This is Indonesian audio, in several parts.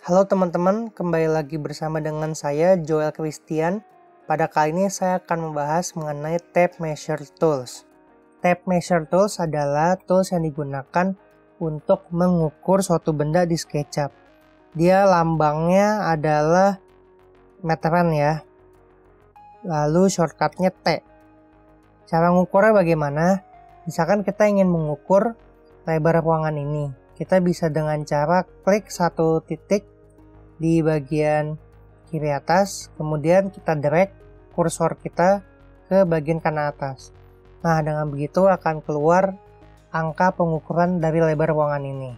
Halo teman-teman, kembali lagi bersama dengan saya Joel Christian. Pada kali ini saya akan membahas mengenai Tape Measure Tools. Tape Measure Tools adalah tools yang digunakan untuk mengukur suatu benda di SketchUp. Dia lambangnya adalah meteran ya. Lalu shortcutnya T. Cara mengukurnya bagaimana? Misalkan kita ingin mengukur lebar ruangan ini. Kita bisa dengan cara klik satu titik di bagian kiri atas, kemudian kita drag kursor kita ke bagian kanan atas. Nah, dengan begitu akan keluar angka pengukuran dari lebar ruangan ini.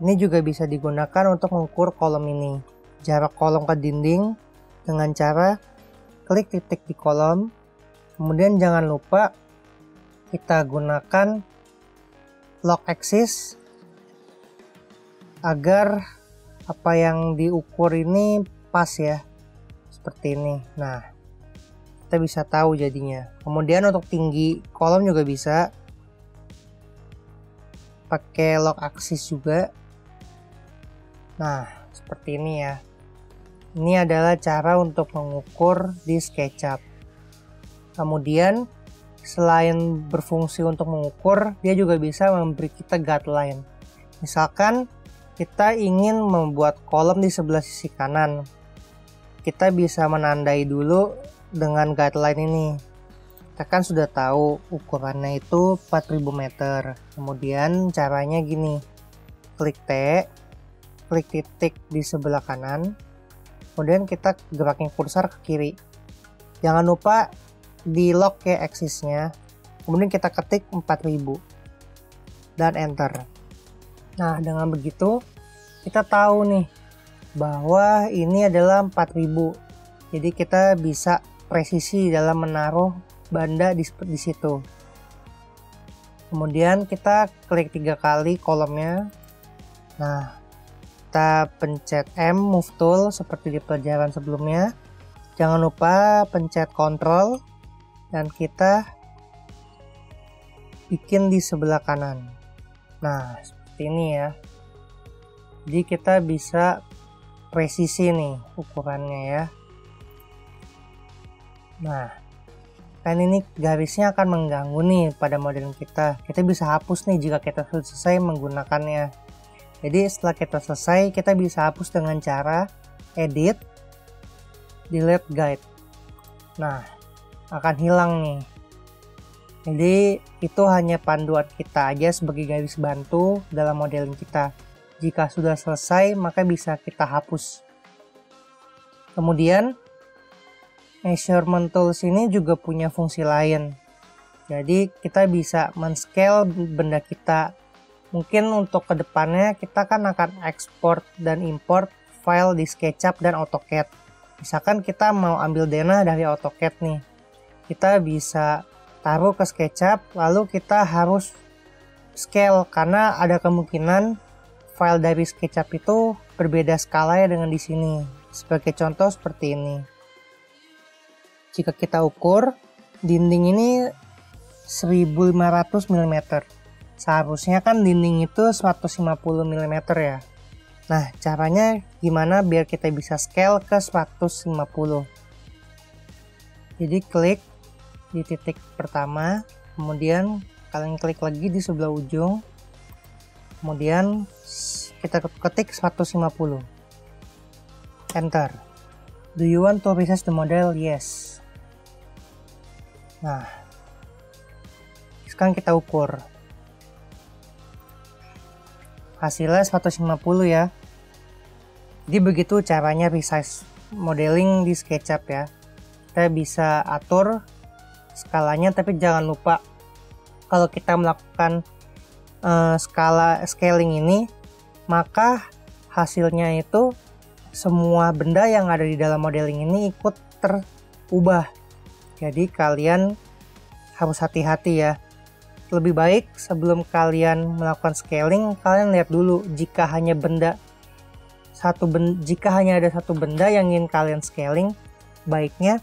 Ini juga bisa digunakan untuk mengukur kolom ini. Jarak kolom ke dinding dengan cara klik titik di kolom, kemudian jangan lupa kita gunakan lock axis agar apa yang diukur ini pas ya, seperti ini. Nah, kita bisa tahu jadinya. Kemudian untuk tinggi kolom juga bisa pakai lock axis juga. Nah, seperti ini ya. Ini adalah cara untuk mengukur di SketchUp. Kemudian selain berfungsi untuk mengukur, dia juga bisa memberi kita guideline. Misalkan kita ingin membuat kolom di sebelah sisi kanan, kita bisa menandai dulu dengan guideline ini. Kita kan sudah tahu ukurannya itu 4000 meter. Kemudian caranya gini, klik T, klik titik di sebelah kanan, kemudian kita gerakin kursor ke kiri. Jangan lupa di lock ya axisnya, kemudian kita ketik 4000 dan enter. Nah, dengan begitu kita tahu nih bahwa ini adalah 4000. Jadi kita bisa presisi dalam menaruh benda di situ. Kemudian kita klik 3 kali kolomnya. Nah, kita pencet M move tool seperti di pelajaran sebelumnya. Jangan lupa pencet Ctrl dan kita bikin di sebelah kanan. Nah, ini ya, jadi kita bisa presisi nih ukurannya ya. Nah, kan ini garisnya akan mengganggu nih pada model kita bisa hapus nih jika kita selesai menggunakannya. Jadi setelah kita selesai, kita bisa hapus dengan cara edit delete guide. Nah, akan hilang nih. Jadi itu hanya panduan kita aja sebagai garis bantu dalam modeling kita. Jika sudah selesai, maka bisa kita hapus. Kemudian measurement tools ini juga punya fungsi lain. Jadi kita bisa men-scale benda kita. Mungkin untuk kedepannya kita kan akan ekspor dan import file di SketchUp dan AutoCAD. Misalkan kita mau ambil denah dari AutoCAD nih, kita bisa taruh ke SketchUp, lalu kita harus scale karena ada kemungkinan file dari SketchUp itu berbeda skalanya dengan di sini. Sebagai contoh seperti ini. Jika kita ukur dinding ini 1500 mm. Seharusnya kan dinding itu 150 mm ya. Nah, caranya gimana biar kita bisa scale ke 150. Jadi klik di titik pertama, kemudian kalian klik lagi di sebelah ujung, kemudian kita ketik 150, enter. Do you want to resize the model? Yes. Nah, sekarang kita ukur hasilnya 150 ya. Jadi begitu caranya resize modeling di SketchUp ya. Kita bisa atur skalanya, tapi jangan lupa kalau kita melakukan scaling ini, maka hasilnya itu semua benda yang ada di dalam modeling ini ikut terubah. Jadi kalian harus hati-hati ya. Lebih baik sebelum kalian melakukan scaling, kalian lihat dulu jika hanya ada satu benda yang ingin kalian scaling, baiknya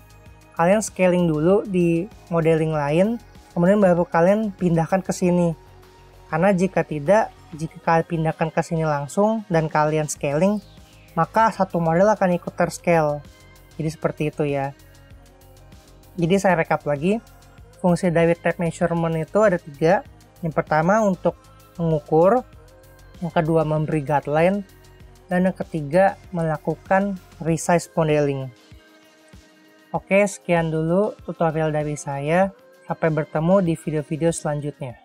kalian scaling dulu di modeling lain, kemudian baru kalian pindahkan ke sini. Karena jika kalian pindahkan ke sini langsung dan kalian scaling, maka satu model akan ikut terscale. Jadi seperti itu ya. Jadi saya rekap lagi, fungsi dari tape measurement itu ada 3. Yang pertama untuk mengukur, yang kedua memberi guideline, dan yang ketiga melakukan resize modeling. Oke, sekian dulu tutorial dari saya. Sampai bertemu di video-video selanjutnya.